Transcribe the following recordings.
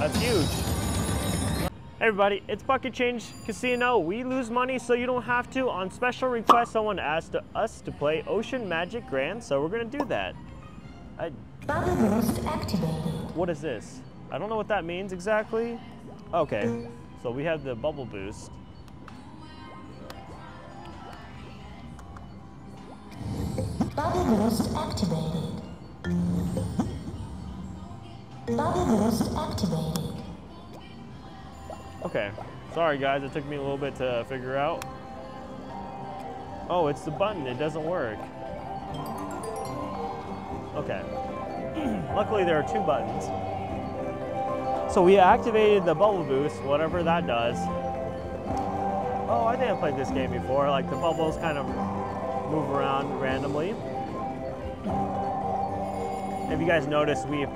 That's huge. Hey everybody, it's Pocket Change Casino. We lose money so you don't have to. On special request, someone asked us to play Ocean Magic Grand, so we're gonna do that. Bubble boost activated. What is this? I don't know what that means exactly. Okay, so we have the bubble boost. Bubble boost activated. Bubble boost activated. Okay, sorry guys, it took me a little bit to figure out. Oh, it's the button, it doesn't work. Okay, luckily there are two buttons. So we activated the bubble boost, whatever that does. Oh, I think I played this game before, like the bubbles kind of move around randomly. If you guys noticed, we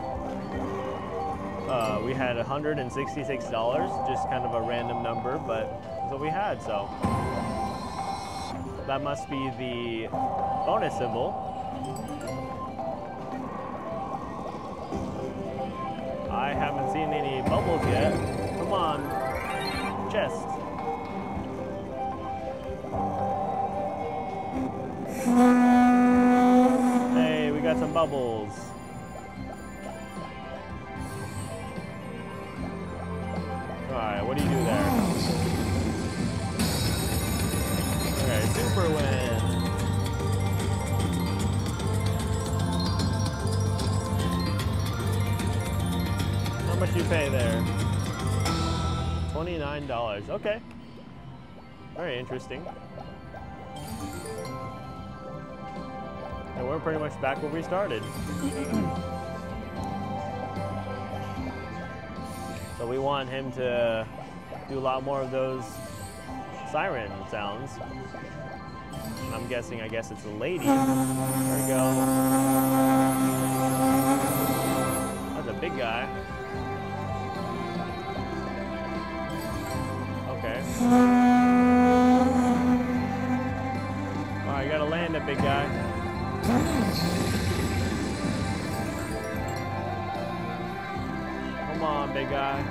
had $166, just kind of a random number, but that's what we had, so. That must be the bonus symbol. I haven't seen any bubbles yet. Come on, chest. Hey, we got some bubbles. All right, what do you do there? Okay, super win. How much do you pay there? $29, okay. Very interesting. And we're pretty much back where we started. So we want him to do a lot more of those siren sounds. I'm guessing, I guess it's a lady. There we go. That's a big guy. Okay. All right, gotta land that big guy. Come on, big guy.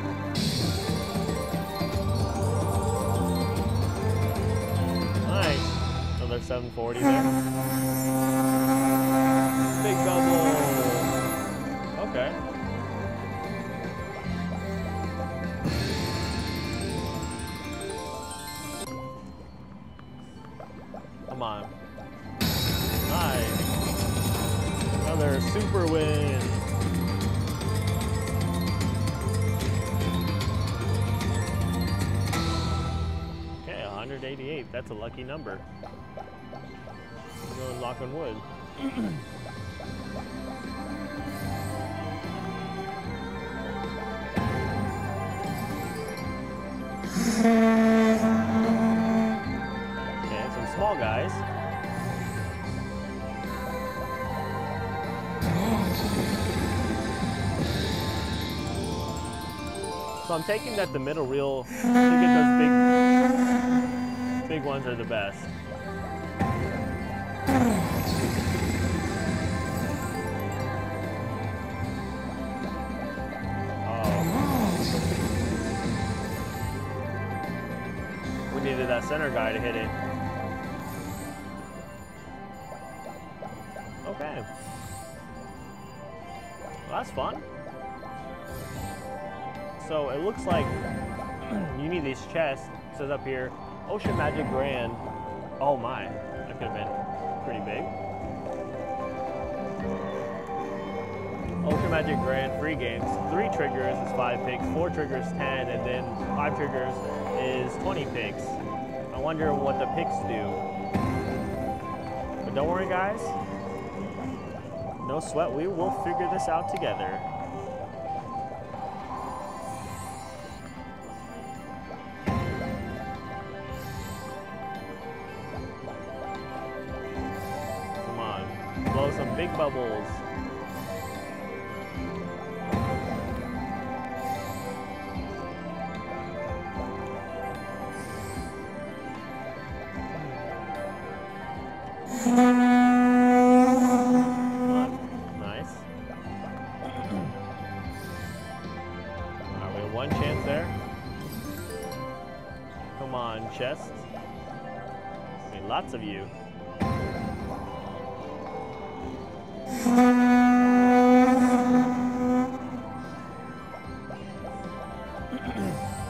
Nice. Another 740 there. Big bubble. Okay. Come on. Nice. Another super win. That's a lucky number. We're going knock on wood. Okay, some small guys. So I'm taking that the middle reel to get those big ones are the best. Oh. We needed that center guy to hit it. Okay. Well, that's fun. So it looks like you need these chests. It says up here, Ocean Magic Grand. Oh my, that could have been pretty big. Ocean Magic Grand free games. 3 triggers is 5 pigs, 4 triggers 10, and then 5 triggers is 20 pigs. I wonder what the pigs do. But don't worry guys, no sweat, we will figure this out together. Blow some big bubbles. Nice. All right, one chance there. Come on, chest. I mean, lots of you.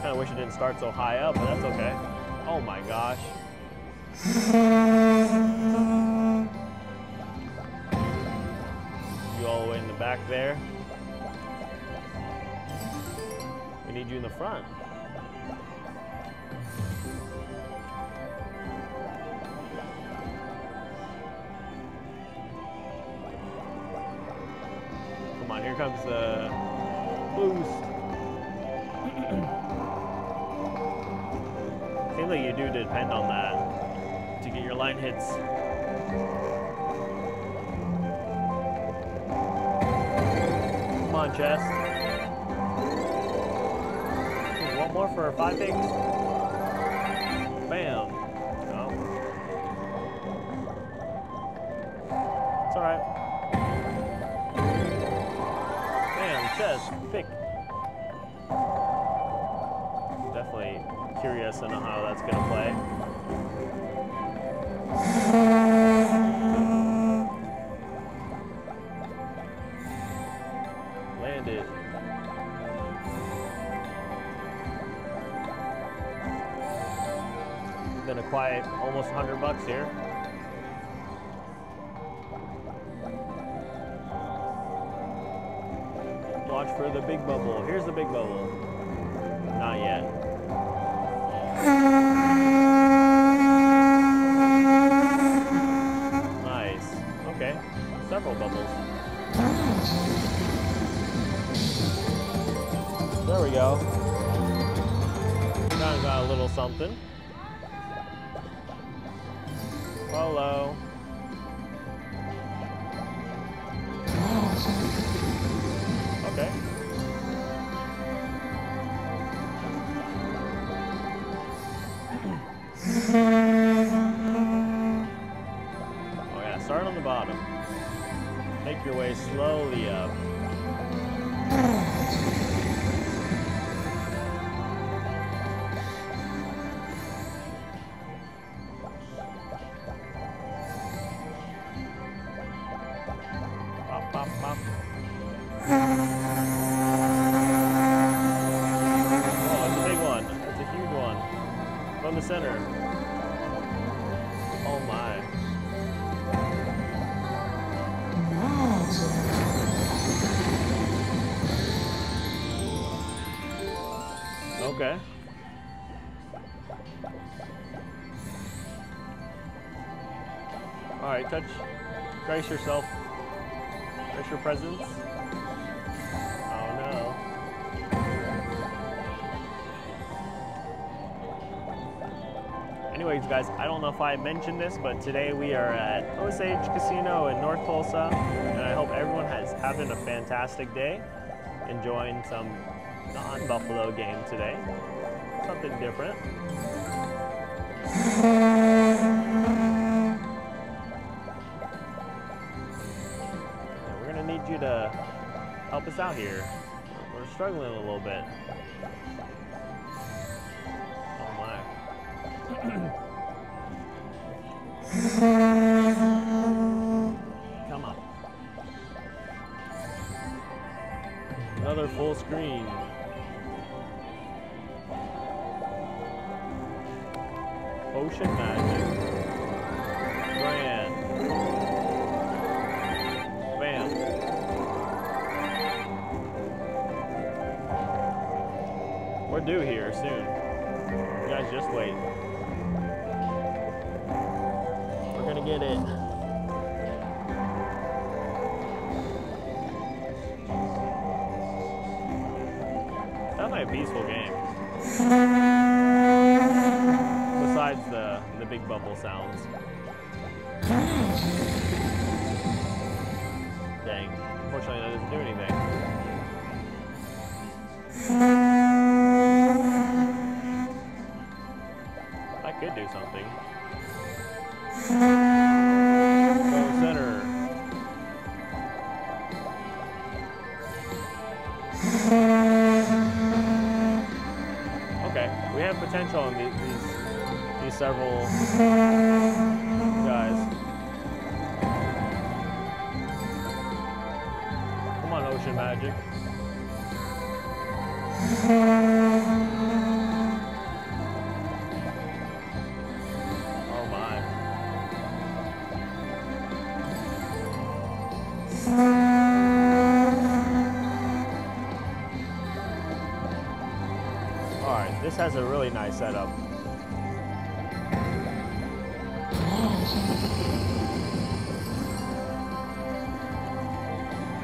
Kind of wish it didn't start so high up, but that's okay. Oh my gosh. You all the way in the back there. We need you in the front. Come on, here comes the boost. Seems like you do depend on that to get your line hits. Come on, chest. One more for 5 things. Bam. No. It's all right. Bam, chest, pick. Curious to know how that's going to play. Land it. Been a quiet almost $100 here. Launch for the big bubble. Here's the big bubble. Not yet. Nice. Okay. Several bubbles. There we go. Kind of got a little something. Hello. Okay. Start on the bottom. Make your way slowly up. Pop, pop, pop. Oh, it's a big one. It's a huge one. From the center. Oh my. Okay. All right, touch, brace yourself, brace your presence. Oh no. Anyways, guys, I don't know if I mentioned this, but today we are at Osage Casino in North Tulsa, and I hope everyone has having a fantastic day, enjoying some non-Buffalo game today. Something different. Yeah, we're gonna need you to help us out here. We're struggling a little bit. Oh my. Come on. Another full screen. Ocean Magic Grand. Bam. We're due here soon. You guys just wait. We're gonna get it. That might be a peaceful game. Besides the big bubble sounds. Dang, unfortunately that doesn't do anything. I could do something. Go center. of potential in these several guys. Come on, Ocean Magic. Oh my. This has a really nice setup.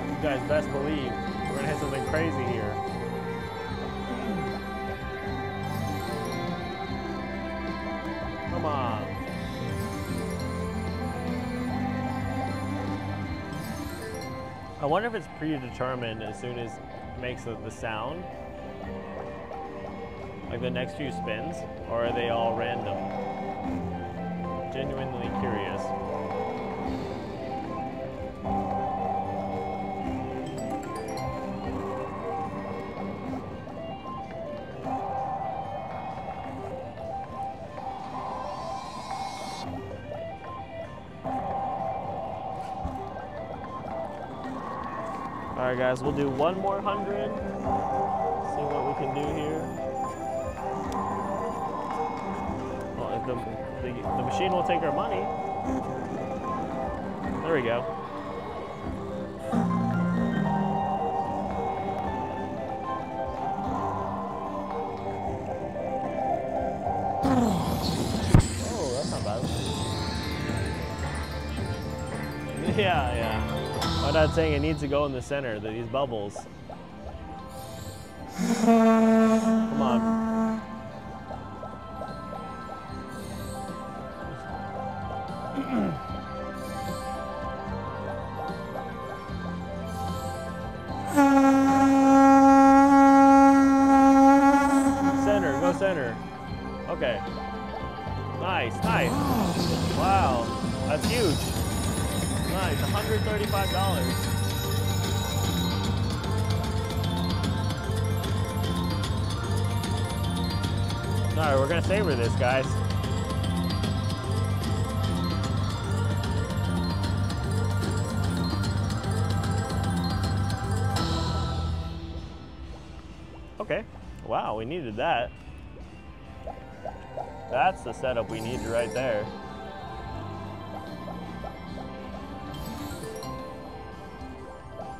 You guys best believe we're gonna hit something crazy here. Come on. I wonder if it's predetermined as soon as it makes the sound. Like the next few spins, or are they all random? Genuinely curious. All right, guys, we'll do 1 more 100. See what we can do here. The machine will take our money. There we go. Oh, that's not bad. Yeah, yeah. I'm not saying it needs to go in the center, these bubbles. Come on. Center. Okay. Nice, nice. Wow, that's huge. Nice, $135. All right, we're gonna savor this, guys. Okay. Wow, we needed that. That's the setup we needed right there.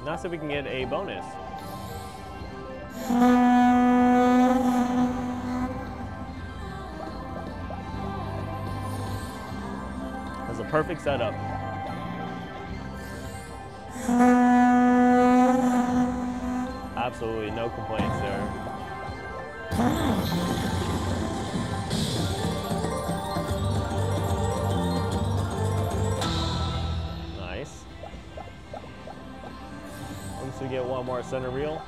Now so we can get a bonus. That's a perfect setup. Absolutely no complaints there. We get one more center reel.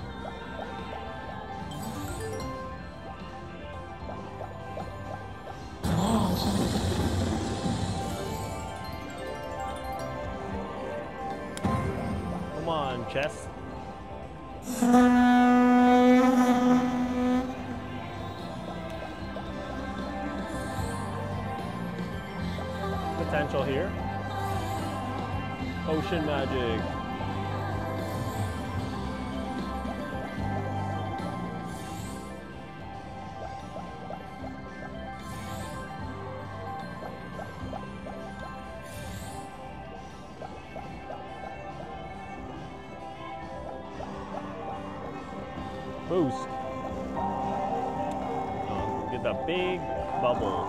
Come on, chess. Potential here. Ocean Magic. Boost. Oh, get that big bubble.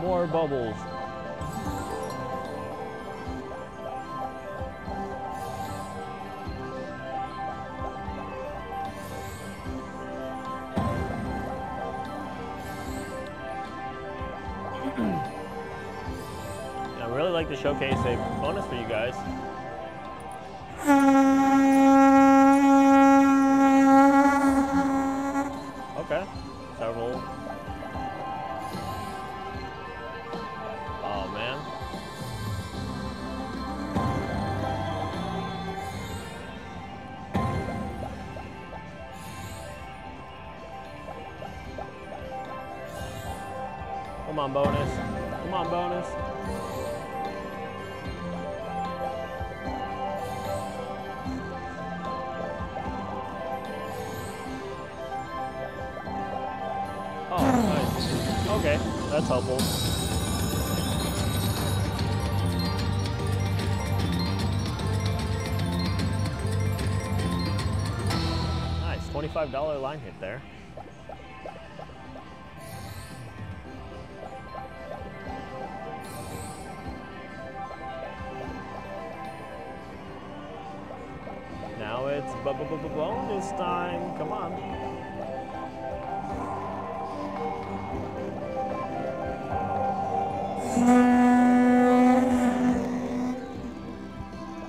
More bubbles. I really like to showcase a bonus for you guys. Okay, several Come on, bonus. Come on, bonus. Oh, nice. Okay, that's helpful. Nice, $25 line hit there. Now it's bonus time. Come on.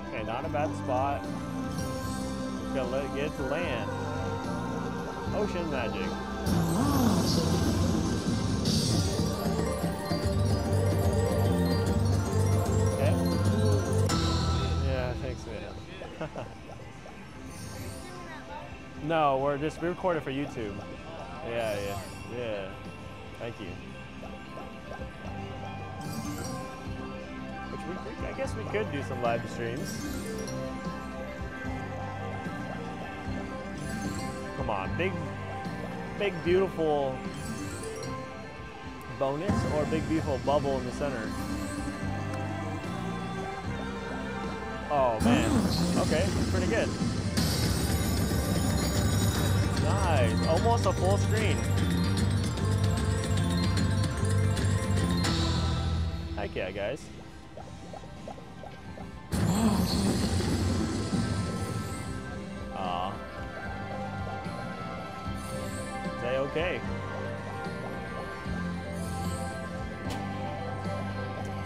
Okay, not a bad spot. Just gotta let it get to land. Ocean Magic. Okay. Yeah, thanks, man. No, we recorded for YouTube. Yeah. Thank you. Which I guess we could do some live streams. Come on, big beautiful bonus or big beautiful bubble in the center. Oh man. Okay, pretty good. Nice, almost a full screen. Heck yeah, guys. Aw. Say okay.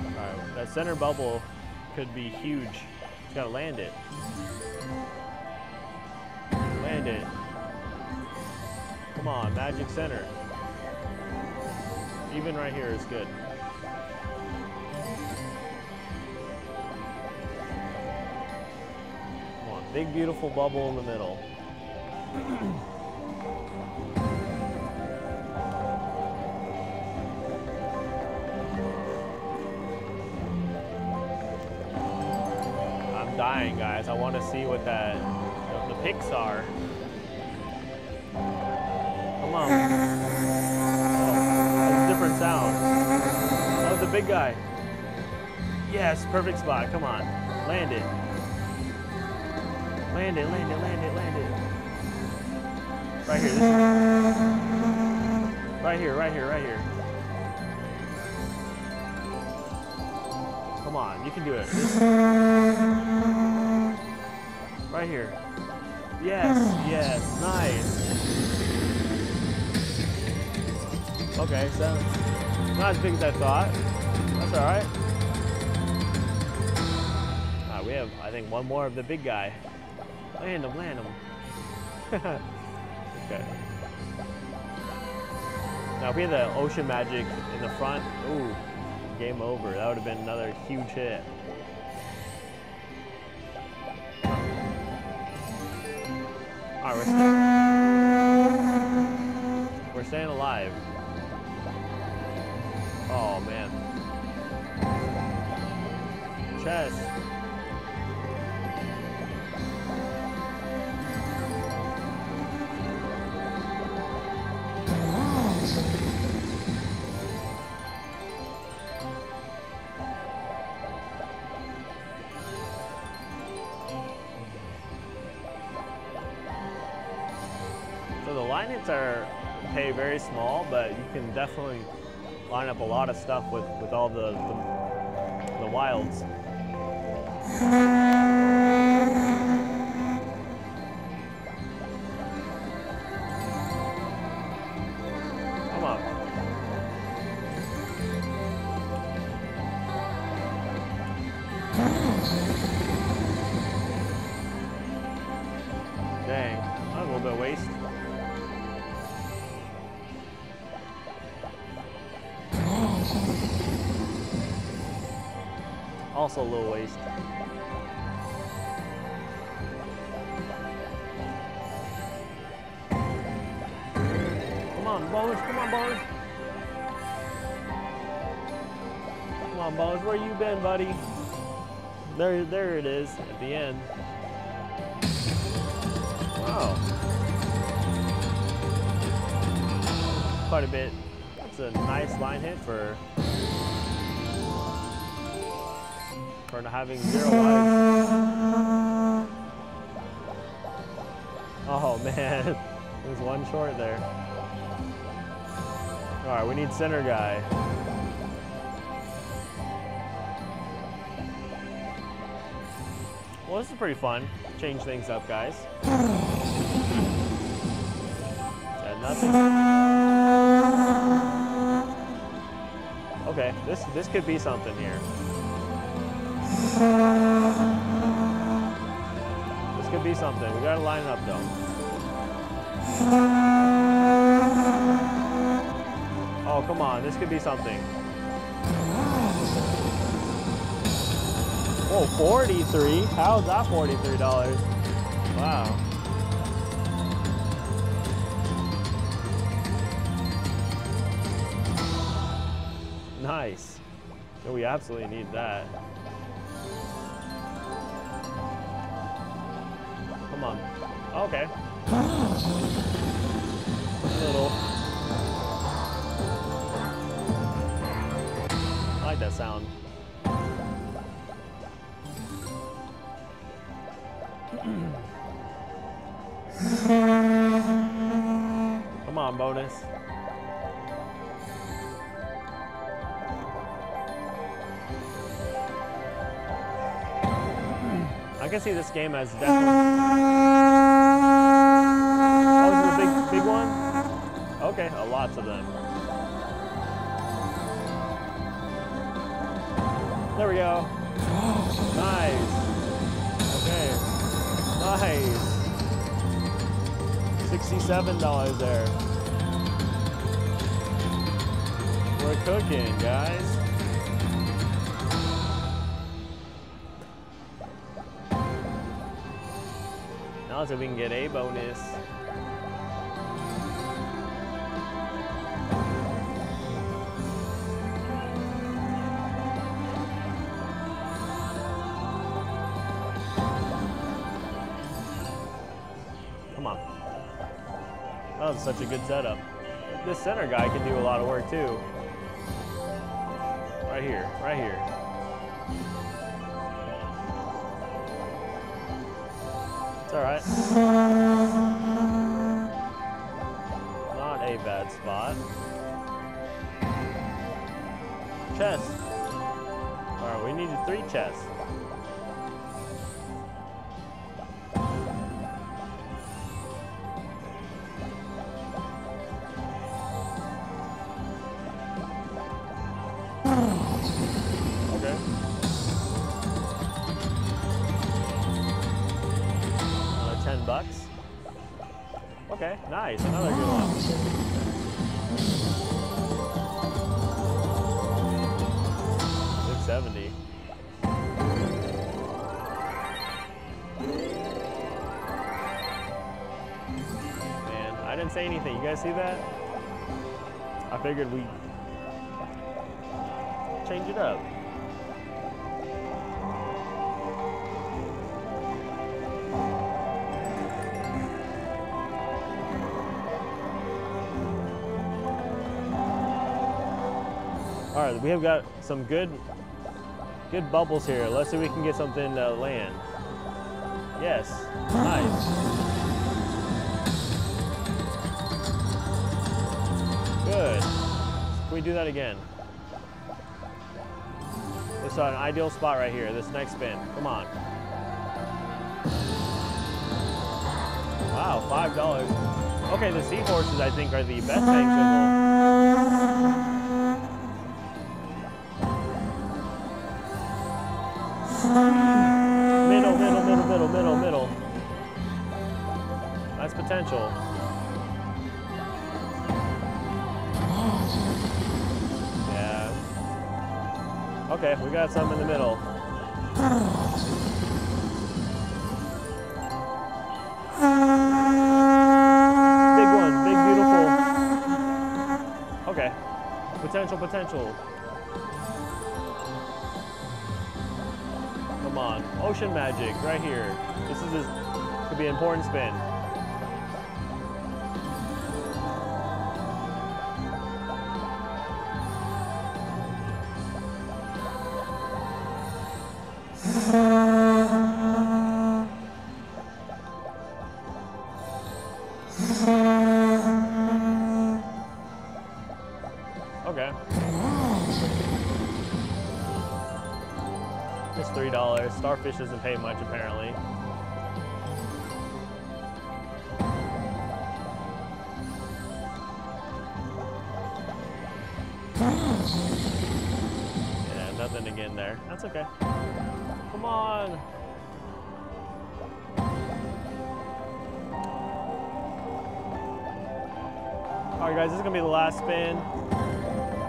Alright, that center bubble could be huge. Just gotta land it. Land it. Come on, Magic Center. Even right here is good. Come on, big beautiful bubble in the middle. I'm dying, guys. I want to see what the picks are. Come on. That's a different sound. That was a big guy. Yes, perfect spot. Come on. Land it. Land it. Right here. Right here. Come on, you can do it. Right here. Yes. Nice. Okay, so not as big as I thought. That's all right. All right, we have, I think, one more of the big guy. Land him. Okay. Now, if we had the Ocean Magic in the front, ooh, game over. That would have been another huge hit. All right, we're staying alive. Oh man. Chess. So the line hits are very small, but you can definitely line up a lot of stuff with all the wilds. Come on. Dang, that was a little bit of waste. Also a little waste. Come on, bonus. on, Bones, where you been, buddy? There it is at the end. Wow. Quite a bit. That's a nice line hit for having zero life. Oh man, it was one short there. All right, we need center guy. Well, this is pretty fun. Change things up, guys. Yeah, nothing. Okay, this could be something here. This could be something. We gotta line up though. Oh, come on, this could be something. Oh, 43? How's that $43? Wow. Nice. No, we absolutely need that. Come on. Okay. Little. I like that sound. Come on, bonus. I can see this game as definitely. Oh, this is a big one? Okay, lots of them. There we go. Nice. Okay. Nice. $67 there. We're cooking, guys. Now let's see if we can get a bonus. That was such a good setup. This center guy can do a lot of work too. Right here, right here. It's all right. Not a bad spot. Chest. All right, we needed 3 chests. $10. Okay, nice, another good one. 670. Man, I didn't say anything. You guys see that? I figured we'd change it up. All right, we have got some good bubbles here. Let's see if we can get something to land. Yes, nice. Good. Can we do that again? We saw an ideal spot right here, this next spin. Come on. Wow, $5. Okay, the seahorses, I think, are the best hang symbol. Middle, middle, middle, middle, middle, middle. That's potential. Yeah. Okay, we got some in the middle. Big one, big, beautiful. Okay. Potential, potential. Ocean Magic right here. This could be an important spin. Okay. Just $3. Starfish doesn't pay much apparently. Yeah, nothing to get in there. That's okay. Come on. Alright guys, this is gonna be the last spin.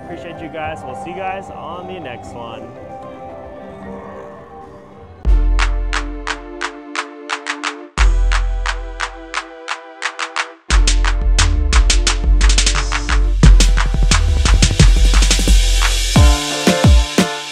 Appreciate you guys. We'll see you guys on the next one.